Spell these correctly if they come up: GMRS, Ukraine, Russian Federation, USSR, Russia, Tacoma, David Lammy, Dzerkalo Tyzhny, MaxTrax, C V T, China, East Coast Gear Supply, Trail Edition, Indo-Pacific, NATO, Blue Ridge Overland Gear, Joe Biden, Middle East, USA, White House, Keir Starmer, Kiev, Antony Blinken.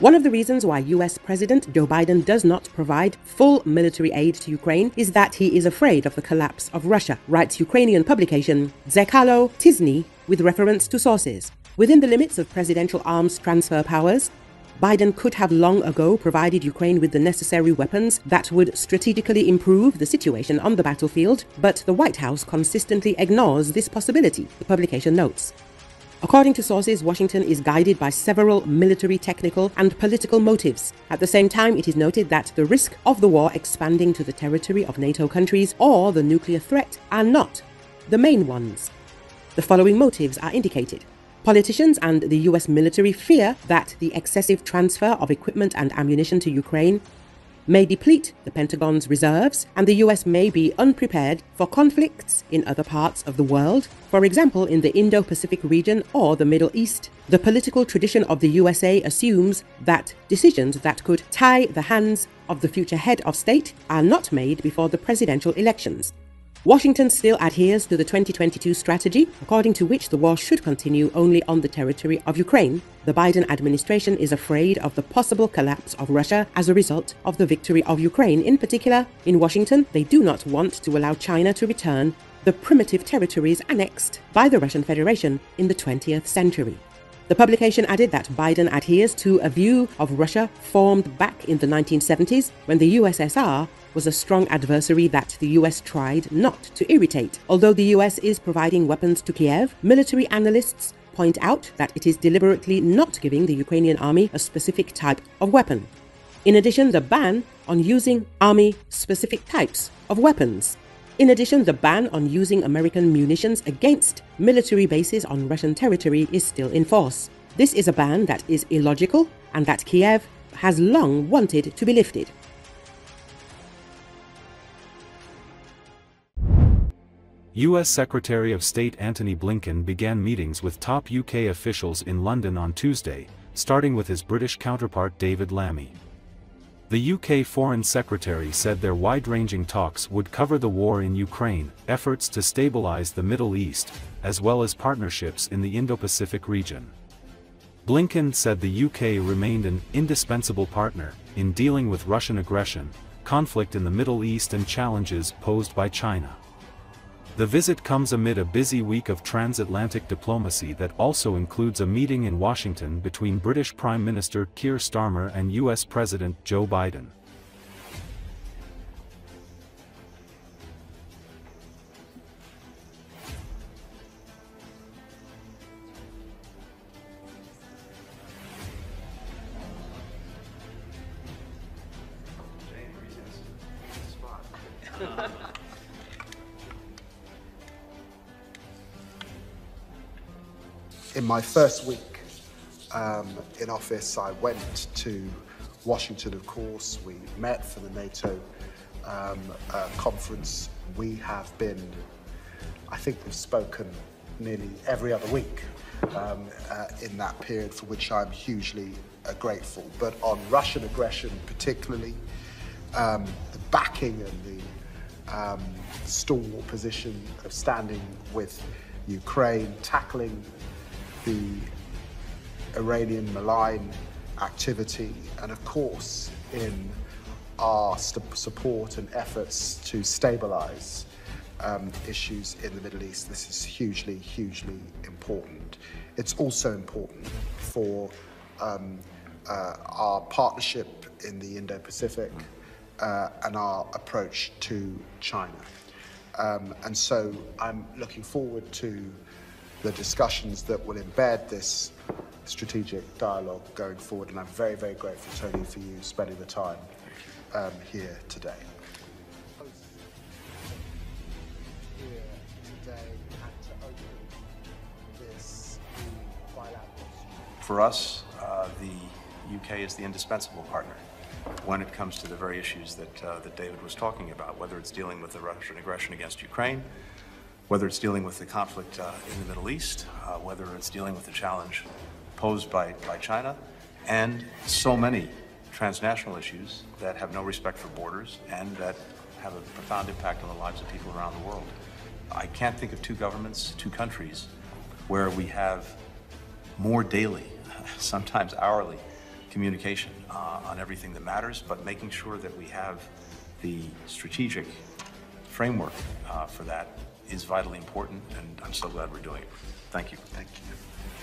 One of the reasons why US President Joe Biden does not provide full military aid to Ukraine is that he is afraid of the collapse of Russia, writes Ukrainian publication Dzerkalo Tyzhny with reference to sources. Within the limits of presidential arms transfer powers, Biden could have long ago provided Ukraine with the necessary weapons that would strategically improve the situation on the battlefield, but the White House consistently ignores this possibility, the publication notes. According to sources, Washington is guided by several military, technical and political motives. At the same time, it is noted that the risk of the war expanding to the territory of NATO countries or the nuclear threat are not the main ones. The following motives are indicated. Politicians and the US military fear that the excessive transfer of equipment and ammunition to Ukraine may deplete the Pentagon's reserves, and the US may be unprepared for conflicts in other parts of the world, for example in the Indo-Pacific region or the Middle East. The political tradition of the USA assumes that decisions that could tie the hands of the future head of state are not made before the presidential elections. Washington still adheres to the 2022 strategy, according to which the war should continue only on the territory of Ukraine. The Biden administration is afraid of the possible collapse of Russia as a result of the victory of Ukraine. In particular, in Washington, they do not want to allow China to return the primitive territories annexed by the Russian Federation in the 20th century. The publication added that Biden adheres to a view of Russia formed back in the 1970s, when the USSR was a strong adversary that the US tried not to irritate. Although the US is providing weapons to Kiev, military analysts point out that it is deliberately not giving the Ukrainian army a specific type of weapon. In addition, the ban on using army-specific types of weapons. In addition, the ban on using American munitions against military bases on Russian territory is still in force. This is a ban that is illogical and that Kiev has long wanted to be lifted. U.S. Secretary of State Antony Blinken began meetings with top UK officials in London on Tuesday, starting with his British counterpart David Lammy. The UK Foreign Secretary said their wide-ranging talks would cover the war in Ukraine, efforts to stabilize the Middle East, as well as partnerships in the Indo-Pacific region. Blinken said the UK remained an indispensable partner in dealing with Russian aggression, conflict in the Middle East and challenges posed by China. The visit comes amid a busy week of transatlantic diplomacy that also includes a meeting in Washington between British Prime Minister Keir Starmer and US President Joe Biden. In my first week in office, I went to Washington, of course. We met for the NATO conference. We have been, I think we've spoken nearly every other week in that period, for which I'm hugely grateful. But on Russian aggression particularly, the backing and the stalwart position of standing with Ukraine, tackling the Iranian malign activity, and of course in our support and efforts to stabilize issues in the Middle East. This is hugely, hugely important. It's also important for our partnership in the Indo-Pacific and our approach to China. And so I'm looking forward to the discussions that will embed this strategic dialogue going forward. And I'm very, very grateful, Tony, for you spending the time here today. For us, the UK is the indispensable partner when it comes to the very issues that, David was talking about, whether it's dealing with the Russian aggression against Ukraine, whether it's dealing with the conflict in the Middle East, whether it's dealing with the challenge posed by China, and so many transnational issues that have no respect for borders and that have a profound impact on the lives of people around the world. I can't think of two governments, two countries, where we have more daily, sometimes hourly, communication on everything that matters, but making sure that we have the strategic framework for that is vitally important, and I'm so glad we're doing it. Thank you. Thank you.